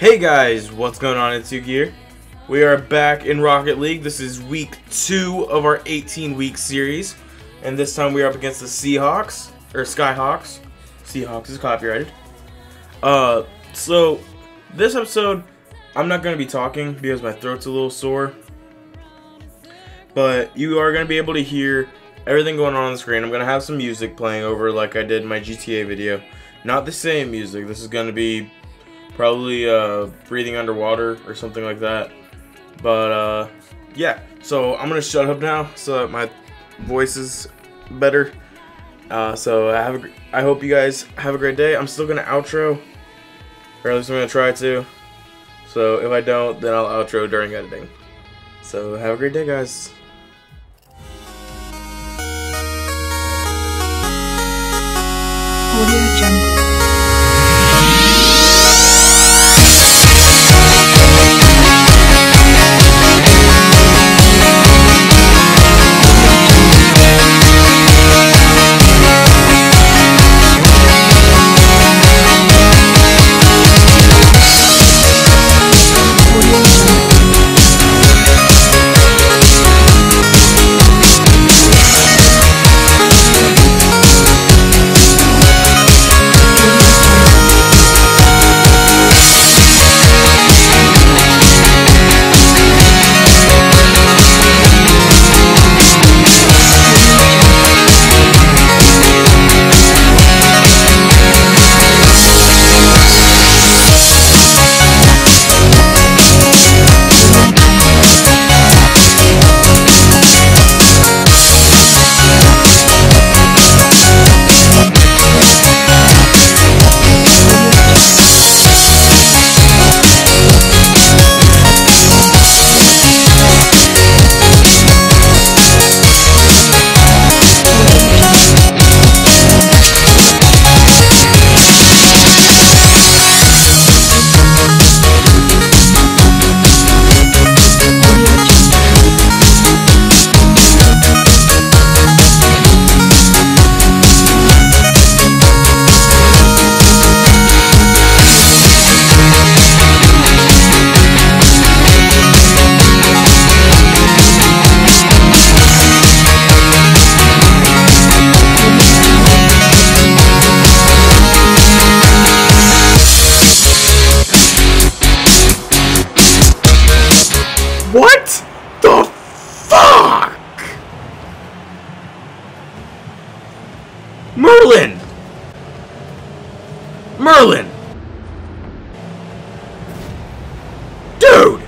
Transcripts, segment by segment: Hey guys, what's going on? Into Gear. We are back in Rocket League. This is week 2 of our 18-week series, and this time we are up against the Seahawks or Skyhawks. Seahawks is copyrighted. So this episode, I'm not going to be talking because my throat's a little sore, but you are going to be able to hear everything going on the screen. I'm going to have some music playing over, like I did in my GTA video. Not the same music. This is going to be probably breathing underwater or something like that, but yeah, so I'm gonna shut up now so that my voice is better. So I hope you guys have a great day. I'm still gonna outro, or at least I'm gonna try to, so if I don't, then I'll outro during editing. So have a great day, guys. What the fuck? Merlin! Merlin! Dude!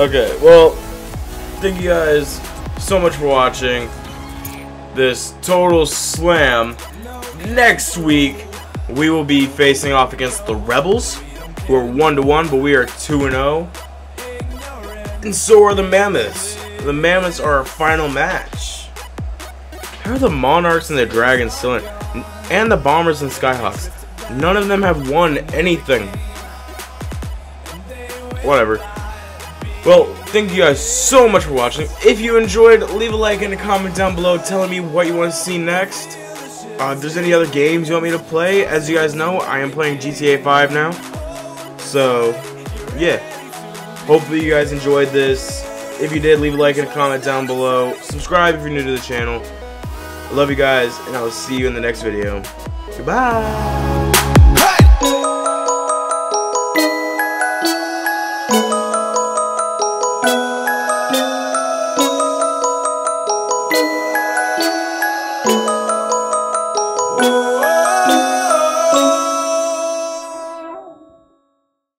Okay, well, thank you guys so much for watching this total slam. Next week, we will be facing off against the Rebels, who are 1-1, but we are 2-0. And so are the Mammoths. The Mammoths are our final match. How are the Monarchs and the Dragons still in? And the Bombers and Skyhawks. None of them have won anything. Whatever. Well, thank you guys so much for watching. If you enjoyed, leave a like and a comment down below telling me what you want to see next. If there's any other games you want me to play, as you guys know, I am playing GTA 5 now. So, yeah. Hopefully you guys enjoyed this. If you did, leave a like and a comment down below. Subscribe if you're new to the channel. I love you guys, and I will see you in the next video. Goodbye!